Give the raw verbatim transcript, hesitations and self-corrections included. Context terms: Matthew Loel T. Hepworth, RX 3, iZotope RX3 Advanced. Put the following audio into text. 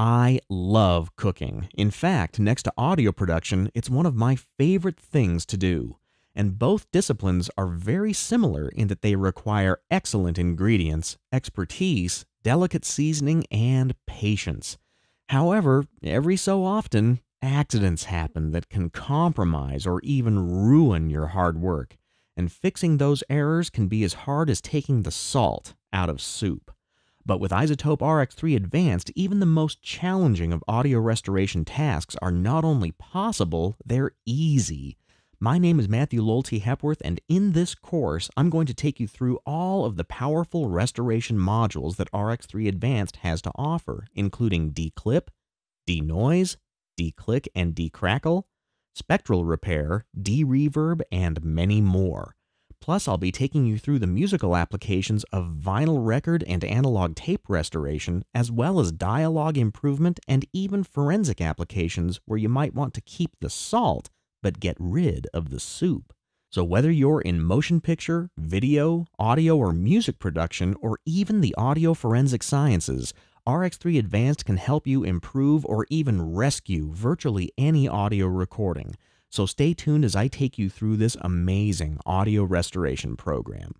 I love cooking. In fact, next to audio production, it's one of my favorite things to do. And both disciplines are very similar in that they require excellent ingredients, expertise, delicate seasoning, and patience. However, every so often, accidents happen that can compromise or even ruin your hard work. And fixing those errors can be as hard as taking the salt out of soup. But with iZotope R X three Advanced, even the most challenging of audio restoration tasks are not only possible, they're easy. My name is Matthew Loel T. Hepworth, and in this course, I'm going to take you through all of the powerful restoration modules that R X three Advanced has to offer, including declip, denoise, declick and decrackle, spectral repair, de-reverb, and many more. Plus, I'll be taking you through the musical applications of vinyl record and analog tape restoration, as well as dialogue improvement and even forensic applications where you might want to keep the salt but get rid of the soup. So whether you're in motion picture, video, audio, or music production, or even the audio forensic sciences, R X three Advanced can help you improve or even rescue virtually any audio recording. So stay tuned as I take you through this amazing audio restoration program.